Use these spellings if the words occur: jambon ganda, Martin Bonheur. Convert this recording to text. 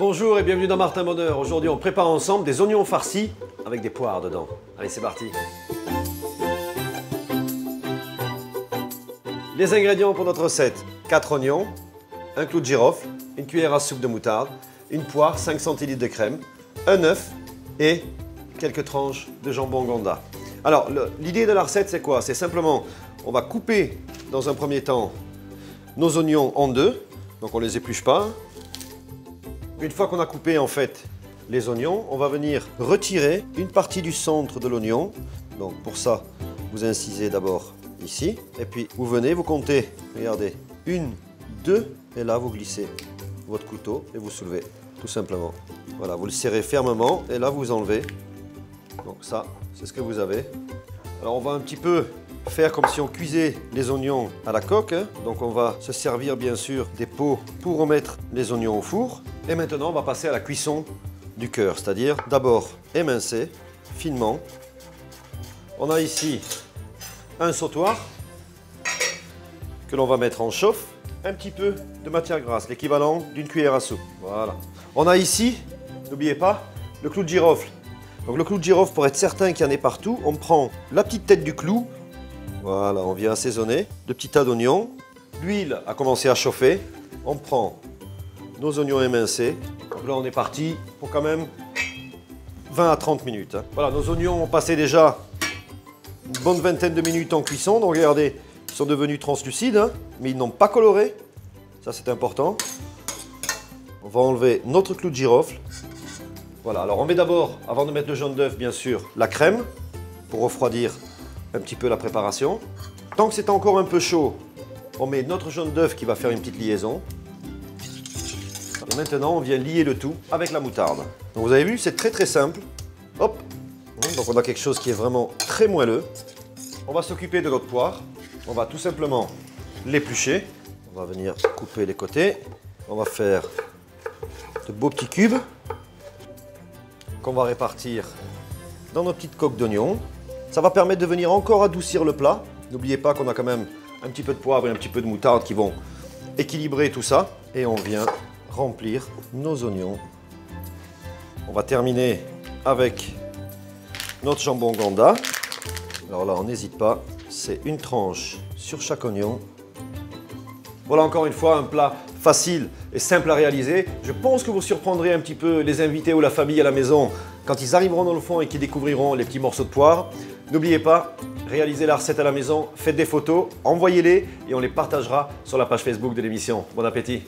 Bonjour et bienvenue dans Martin Bonheur. Aujourd'hui, on prépare ensemble des oignons farcis avec des poires dedans. Allez, c'est parti. Les ingrédients pour notre recette: 4 oignons, un clou de girofle, une cuillère à soupe de moutarde, une poire, 5 centilitres de crème, un œuf et quelques tranches de jambon ganda. Alors, l'idée de la recette, c'est quoi? C'est simplement, on va couper dans un premier temps nos oignons en deux, donc on ne les épluche pas. Une fois qu'on a coupé en fait les oignons, on va venir retirer une partie du centre de l'oignon. Donc pour ça, vous incisez d'abord ici, et puis vous venez, vous comptez, regardez, 1, 2, et là vous glissez votre couteau et vous soulevez, tout simplement. Voilà, vous le serrez fermement et là vous enlevez. Donc ça, c'est ce que vous avez. Alors on va un petit peu faire comme si on cuisait les oignons à la coque. Donc on va se servir bien sûr des pots pour remettre les oignons au four. Et maintenant on va passer à la cuisson du cœur, c'est-à-dire d'abord émincer finement. On a ici un sautoir que l'on va mettre en chauffe. Un petit peu de matière grasse, l'équivalent d'une cuillère à soupe. Voilà. On a ici, n'oubliez pas, le clou de girofle. Donc le clou de girofle, pour être certain qu'il y en ait partout, on prend la petite tête du clou. Voilà, on vient assaisonner de petits tas d'oignons. L'huile a commencé à chauffer. On prend nos oignons émincés. Donc là, on est parti pour quand même 20 à 30 minutes. Voilà, nos oignons ont passé déjà une bonne vingtaine de minutes en cuisson. Donc regardez, ils sont devenus translucides, hein, mais ils n'ont pas coloré. Ça, c'est important. On va enlever notre clou de girofle. Voilà, alors on met d'abord, avant de mettre le jaune d'œuf, bien sûr, la crème pour refroidir un petit peu la préparation. Tant que c'est encore un peu chaud, on met notre jaune d'œuf qui va faire une petite liaison. Et maintenant, on vient lier le tout avec la moutarde. Donc vous avez vu, c'est très simple. Hop, donc on a quelque chose qui est vraiment très moelleux. On va s'occuper de notre poire. On va tout simplement l'éplucher. On va venir couper les côtés. On va faire de beaux petits cubes qu'on va répartir dans nos petites coques d'oignons. Ça va permettre de venir encore adoucir le plat. N'oubliez pas qu'on a quand même un petit peu de poivre et un petit peu de moutarde qui vont équilibrer tout ça. Et on vient remplir nos oignons. On va terminer avec notre jambon ganda. Alors là, on n'hésite pas. C'est une tranche sur chaque oignon. Voilà encore une fois un plat facile et simple à réaliser. Je pense que vous surprendrez un petit peu les invités ou la famille à la maison quand ils arriveront dans le fond et qu'ils découvriront les petits morceaux de poire. N'oubliez pas, réalisez la recette à la maison, faites des photos, envoyez-les et on les partagera sur la page Facebook de l'émission. Bon appétit!